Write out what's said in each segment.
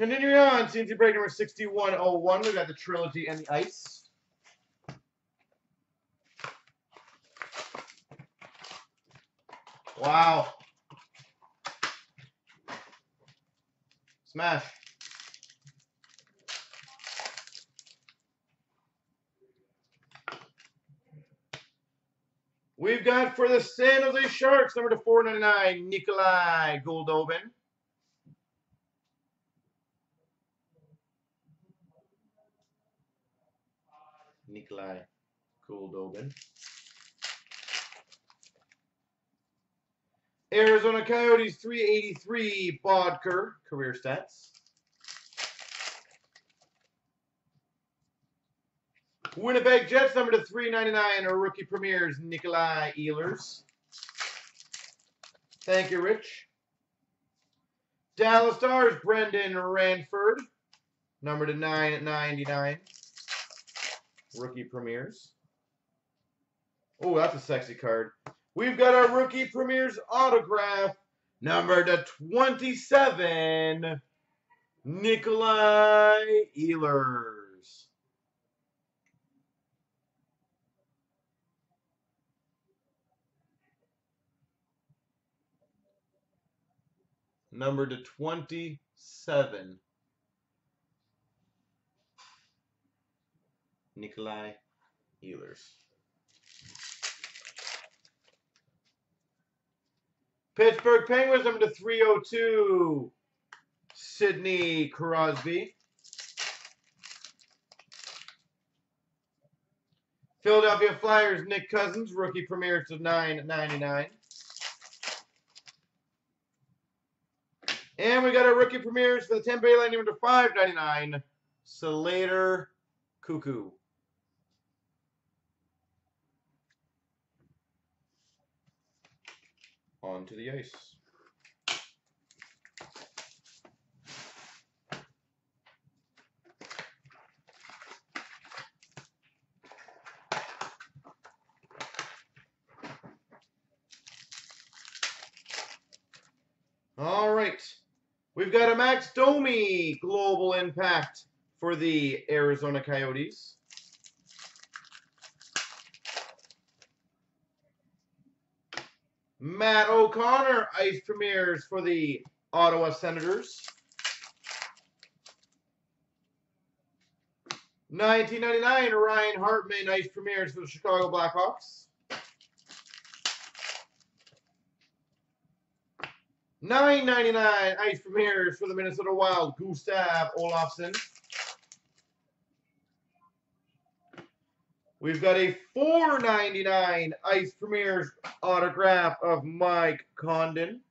Continuing on, CNC break number 6101. We've got the Trilogy and the Ice. Wow. Smash. We've got for the San Jose Sharks, number 2/499, Nikolay Goldobin. Nikolaj Goldobin. Arizona Coyotes, 383, Bodker, career stats. Winnipeg Jets, number 2/399, our rookie premieres, Nikolaj Ehlers. Thank you, Rich. Dallas Stars, Brendan Ranford, number 2/999, rookie premieres. Oh, that's a sexy card. We've got our rookie premieres autograph, number 2/27, Nikolaj Ehlers. Number 2/27, Nikolaj Ehlers. Pittsburgh Penguins, number 302, Sidney Crosby. Philadelphia Flyers, Nick Cousins, rookie premieres of 999. And we got our rookie premieres for the Tampa Bay Lightning, number 599, Slater Cuckoo. On to the ice. All right. We've got a Max Domi Global Impact for the Arizona Coyotes. Matt O'Connor Ice Premieres for the Ottawa Senators. 1999 Ryan Hartman Ice Premieres for the Chicago Blackhawks. 999 Ice Premieres for the Minnesota Wild, Gustav Olafsson. We've got a 499 Ice Premieres autograph of Mike Condon.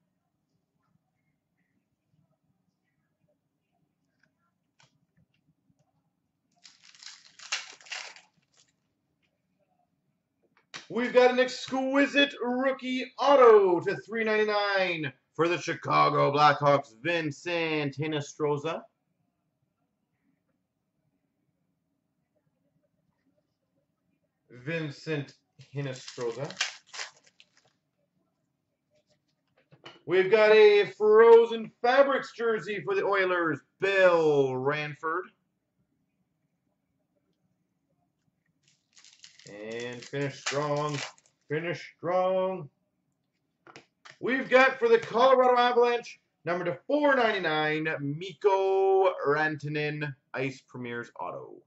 We've got an exquisite rookie auto to 399. For the Chicago Blackhawks, Vincent Hinostroza. We've got a Frozen Fabrics jersey for the Oilers, Bill Ranford. And finish strong. We've got for the Colorado Avalanche, number 2/499, Miko Rantanen Ice Premieres Auto.